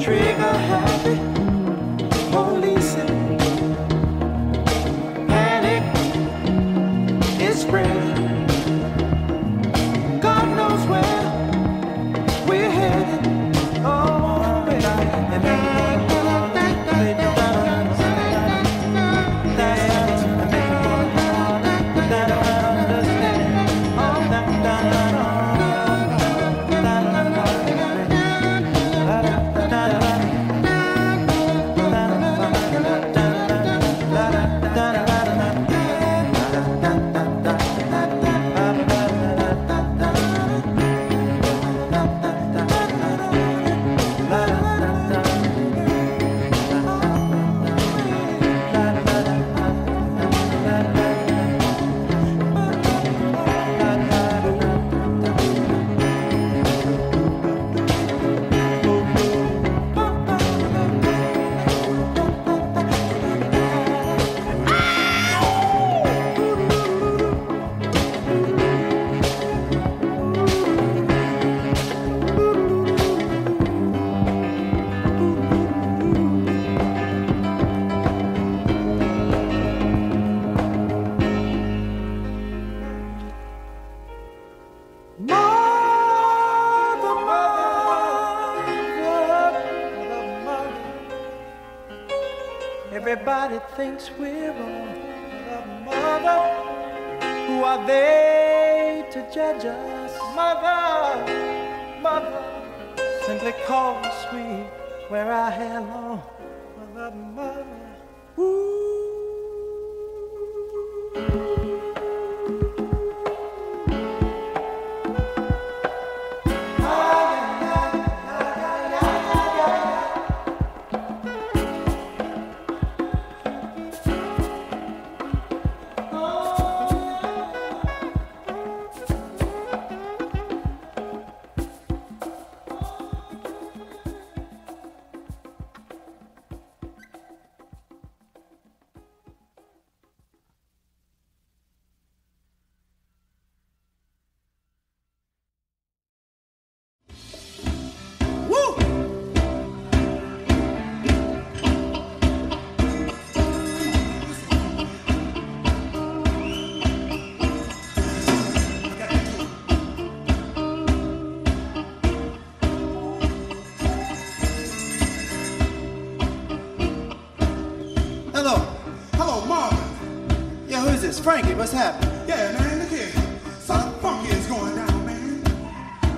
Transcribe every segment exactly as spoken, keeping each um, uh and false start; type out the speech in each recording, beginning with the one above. Trigger happy, police it. Everybody thinks we're wrong, but mother, who are they to judge us? Mother, mother, simply call me sweet, where I belong. Mother, mother, ooh. Frankie, what's happening? Yeah, man, look here. Something funky is going down, man.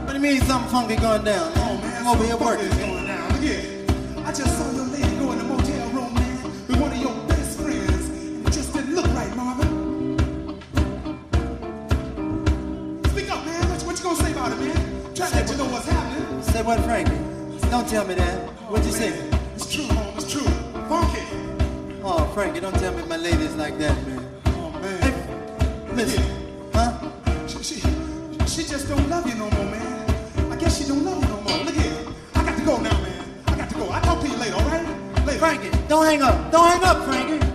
What do you mean something funky going down? Oh, man, I'm over here working. Is going down. Look here. I just saw your lady go in the motel room, man, with one of your best friends. And it just didn't look right, Marvin. Speak up, man. What, what you gonna say about it, man? Try to let you know what's happening. Say what, Frankie? Don't tell me that. What'd you say? It's true, Mom. It's true. Funky. Oh, Frankie, don't tell me my lady's like that, man. Huh? She, she, she just don't love you no more, man. I guess she don't love you no more. Look here. I got to go now, man. I got to go. I'll talk to you later, all right? Later. Frankie, don't hang up. Don't hang up, Frankie.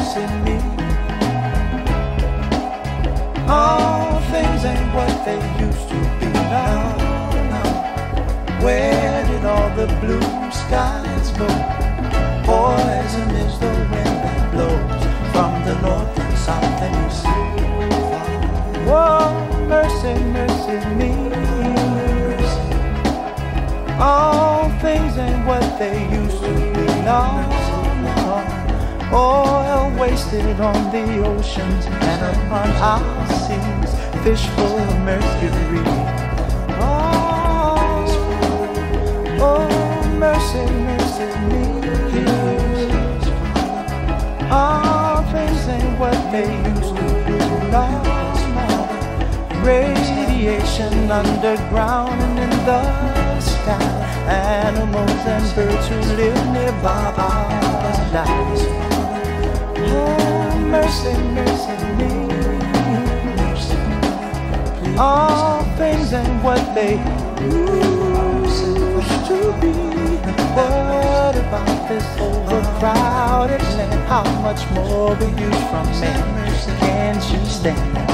mercy me. Oh, things ain't what they used to be now, now. Where did all the blue skies go? Poison is the wind that blows from the north and south and east. Oh, mercy, mercy me. Oh, things ain't what they used to be now. Oil wasted on the oceans and upon our seas, fish full of mercury. Oh, oh, mercy, mercy me. Oh, things ain't what they used to be last night. Radiation underground and in the sky. Animals and birds who live nearby are dying. Mercy, mercy me. All things and what they used to be. What about this overcrowded land? How much more we use from men? Can't you stand it?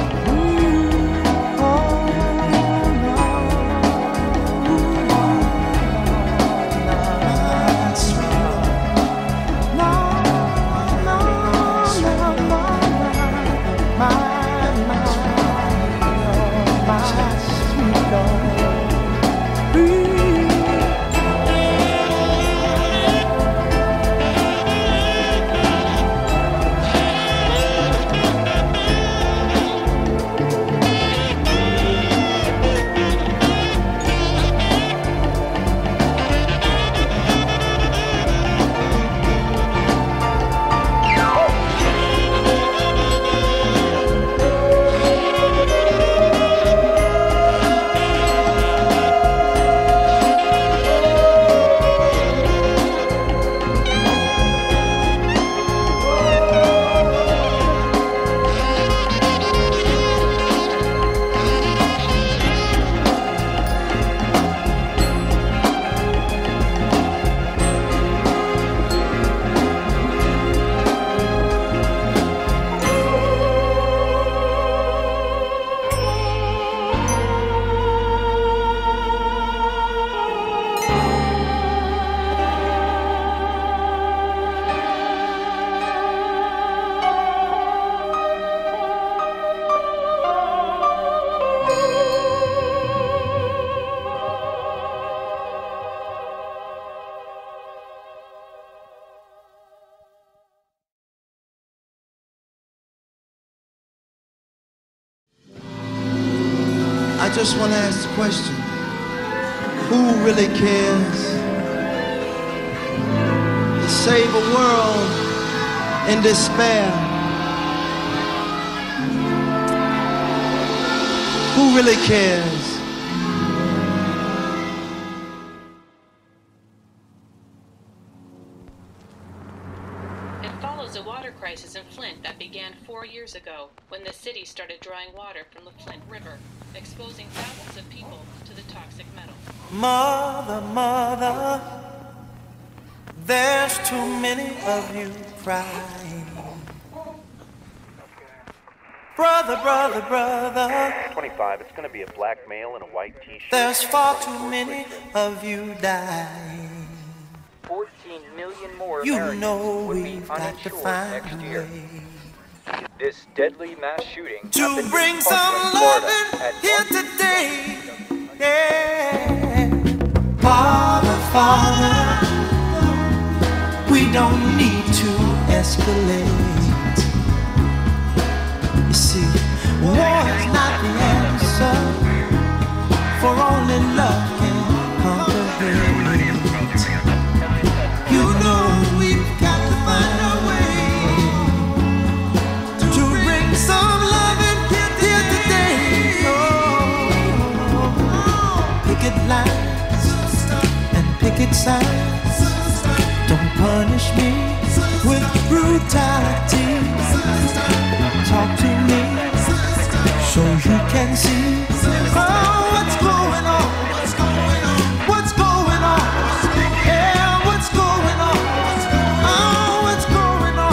I just want to ask the question, who really cares? To save a world in despair. Who really cares? It follows a water crisis in Flint that began four years ago when the city started drawing water from the Flint River, exposing thousands of people to the toxic metal. Mother, mother, there's too many of you crying. Brother, brother, brother. twenty-five, it's going to be a black male in a white t-shirt. There's far too many of you dying. fourteen million more Americans, you know, would be uninsured next year. This deadly mass shooting to bring some loving here today. Yeah. Father, Father, we don't need to escalate. You see, war is not the answer, for only love can conquer hate. You know we've got to find a way to bring some love and get here today. Oh, picket lines and picket signs. Don't punish me with brutality. Talk to me so you can see. Oh, what's going on? What's going on? What's going on? Yeah, what's going on? Oh, what's going on? Oh,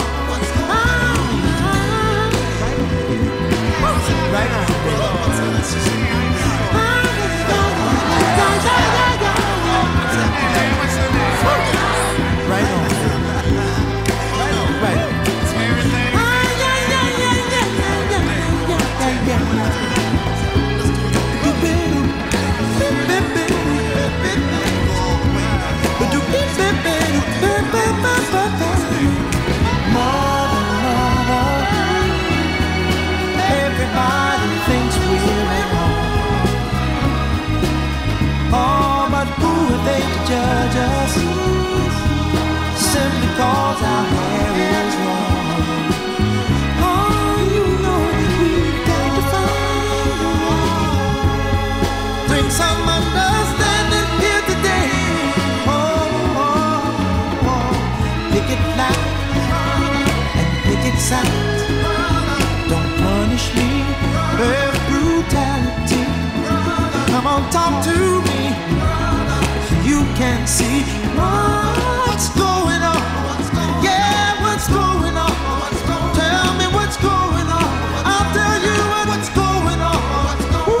sight. Don't punish me with brutality. Come on, talk to me. You can see what's going on. Yeah, what's going on? Tell me what's going on. I'll tell you what's going on. Ooh.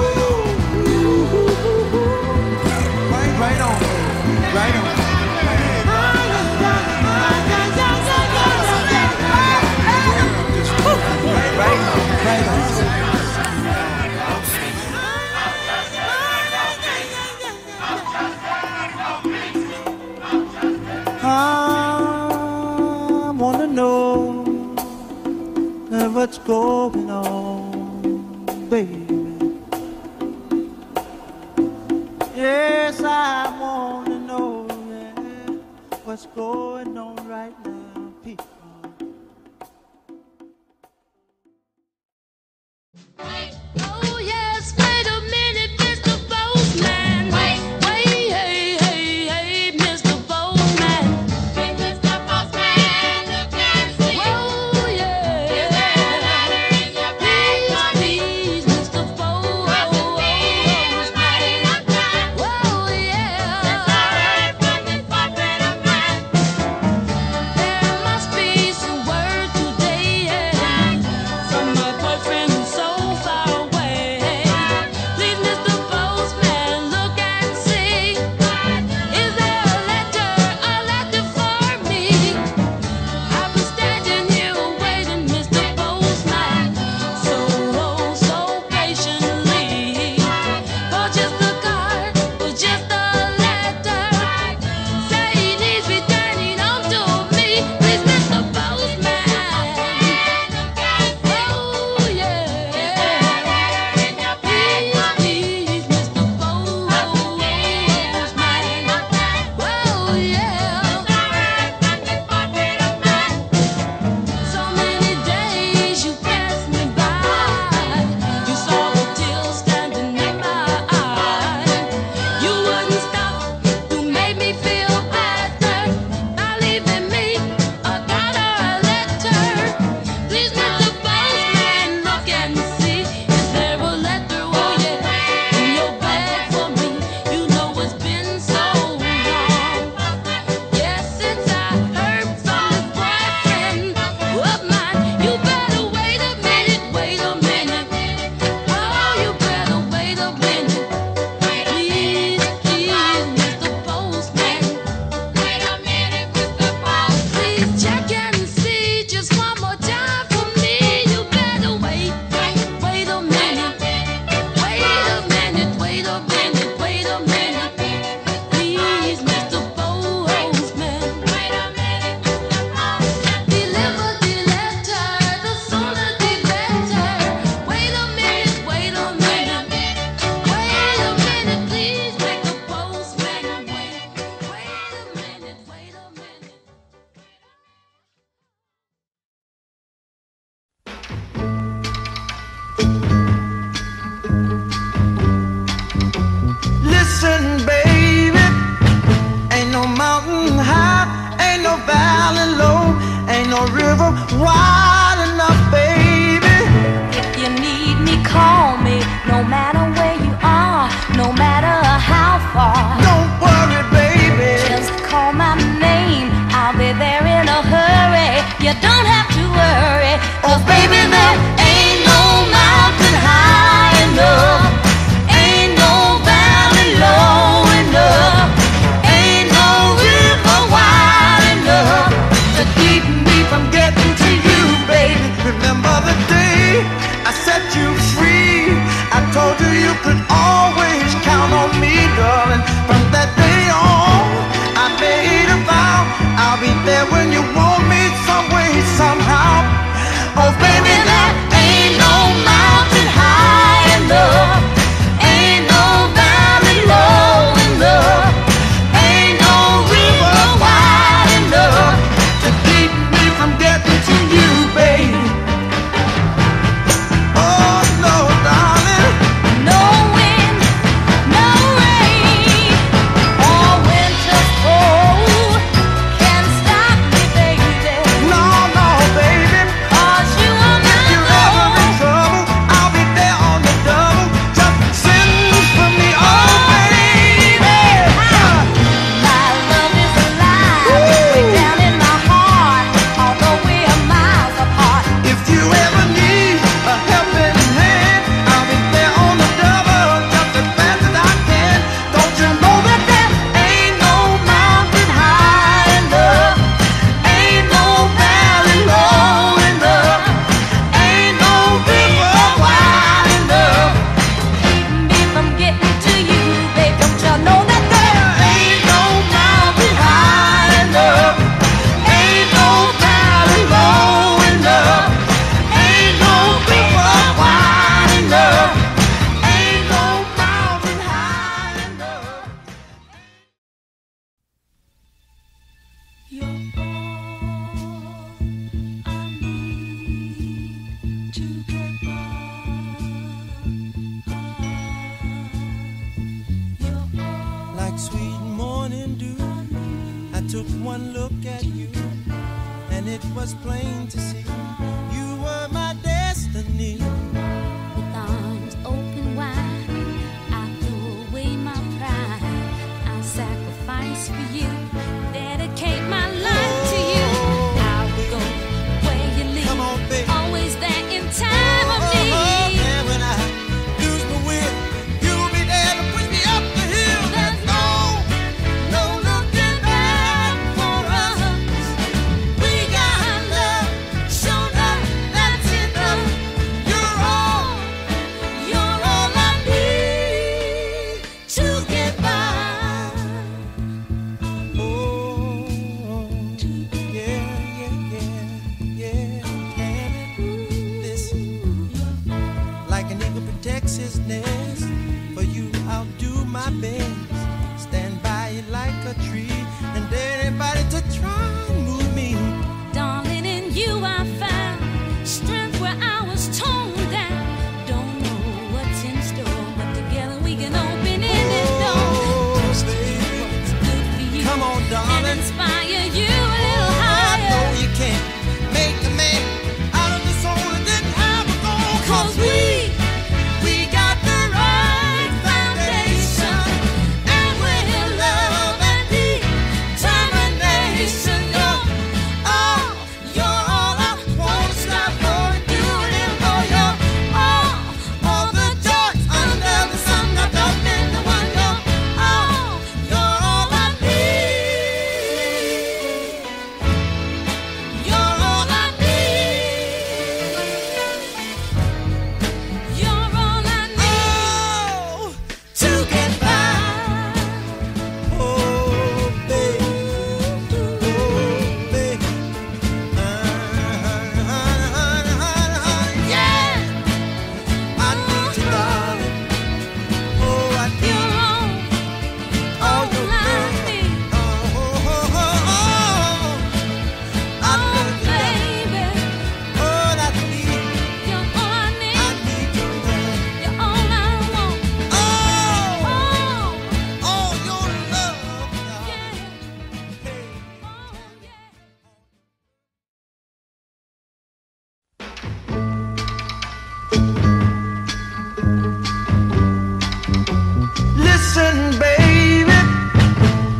Right, right on. Right on. I wanna know what's going on, baby. Yes, I wanna know, yeah, what's going on right now, people. There when you want me, some way, some took one look at you, and it was plain to see you were my destiny. With arms open wide, I threw away my pride. I'll sacrifice for you, dedicate my life to you. I'll go where you lead, always there in time of need. And when I lose my will, you'll be there to push me up the hill. There's no, no looking back for us. We got love, show love, that's enough. You're all, you're all I need to get by. Oh, yeah, yeah, yeah, yeah. And listen, like an eagle protects his nest, for you I'll do my best. Stand by you like a tree, and dare anybody to try and move me. Darling, in you I found strength where I was torn down. Don't know what's in store, but together we can open any door. Oh, baby, What's good for you, come on, darling. And inspire you a little I higher. know you can't make a man out of this hole that didn't have a goal. 'Cause we, we got the right foundation, and we're in love and determination. You're all, you're all I want. Stop for you and for your all, all the joys under the sun. I've done in the one. You're all, you're all I need. You're all I need. You're all I need to get by. Oh, baby, oh, baby. Yeah, I need you, darling. Oh, I need you're all, all your all love. I need. Oh, oh, oh, oh, oh. I Oh, need you, baby, darling. Oh, I need, you're all I I need. need your love. You're all I want. Oh, Oh, oh, your love, darling. yeah. Oh, yeah. Listen, baby,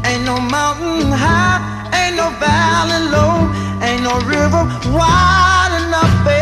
ain't no mountain high, ain't no valley low, ain't no river wide enough, baby,